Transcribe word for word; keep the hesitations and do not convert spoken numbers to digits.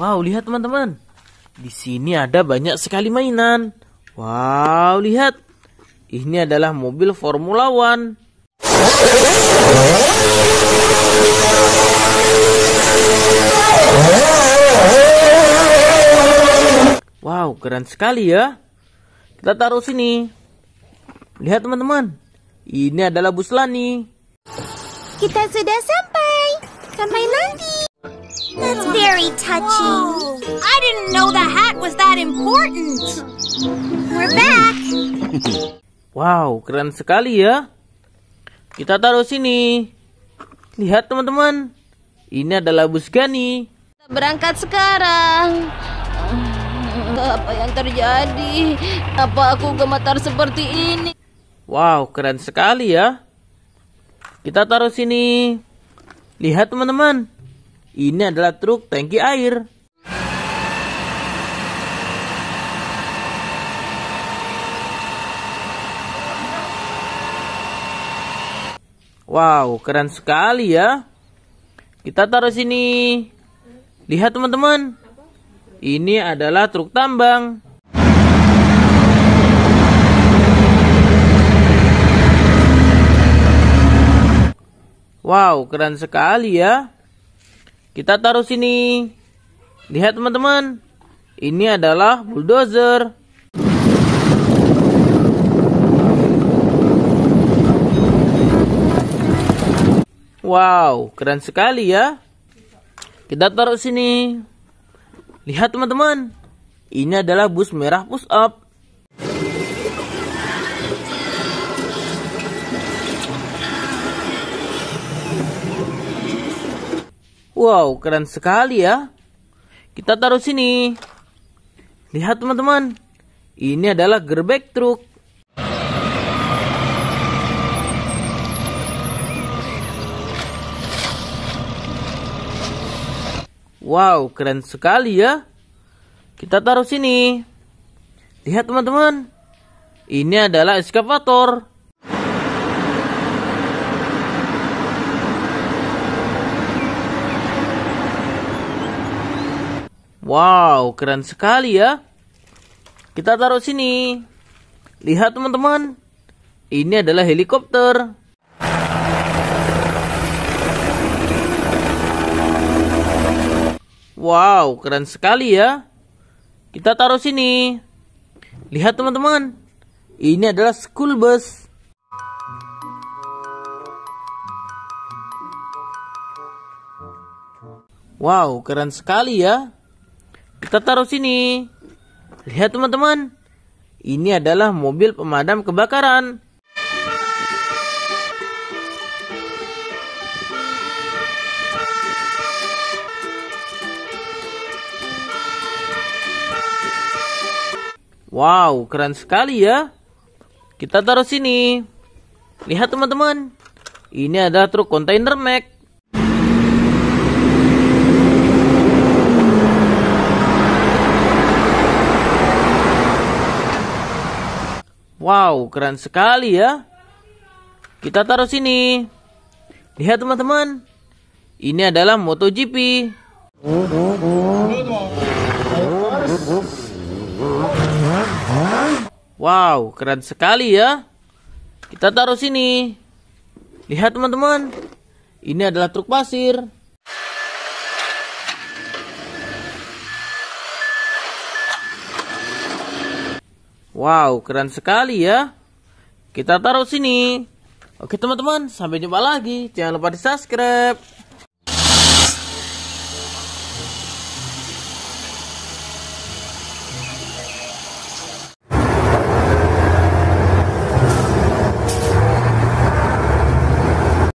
Wow, lihat teman-teman. Di sini ada banyak sekali mainan. Wow, lihat. Ini adalah mobil Formula One. Wow, keren sekali ya. Kita taruh sini. Lihat teman-teman. Ini adalah Bus Lani. Kita sudah sampai. Sampai nanti. That's very touching. I didn't know the hat was that important. We're back. Wow, keren sekali ya. Kita taruh sini. Lihat teman-teman. Ini adalah Bus Gani. Kita berangkat sekarang. Apa yang terjadi? Apa aku gemetar seperti ini? Wow, keren sekali ya. Kita taruh sini. Lihat teman-teman. Ini adalah truk tangki air. Wow, keren sekali ya. Kita taruh sini. Lihat teman-teman. Ini adalah truk tambang. Wow, keren sekali ya. Kita taruh sini. Lihat teman-teman. Ini adalah bulldozer. Wow, keren sekali ya. Kita taruh sini. Lihat teman-teman. Ini adalah bus merah push up. Wow, keren sekali ya. Kita taruh sini. Lihat teman-teman. Ini adalah gerbek truk. Wow, keren sekali ya. Kita taruh sini. Lihat teman-teman. Ini adalah eskavator. Wow, keren sekali ya. Kita taruh sini. Lihat teman-teman. Ini adalah helikopter. Wow, keren sekali ya. Kita taruh sini. Lihat teman-teman. Ini adalah school bus. Wow, keren sekali ya. Kita taruh sini. Lihat teman-teman. Ini adalah mobil pemadam kebakaran. Wow, keren sekali ya. Kita taruh sini. Lihat teman-teman. Ini ada truk kontainer Mack. Wow, keren sekali ya. Kita taruh sini. Lihat teman-teman. Ini adalah MotoGP. Wow, keren sekali ya. Kita taruh sini. Lihat teman-teman. Ini adalah truk pasir. Wow, keren sekali ya. Kita taruh sini. Oke teman-teman, sampai jumpa lagi. Jangan lupa di subscribe.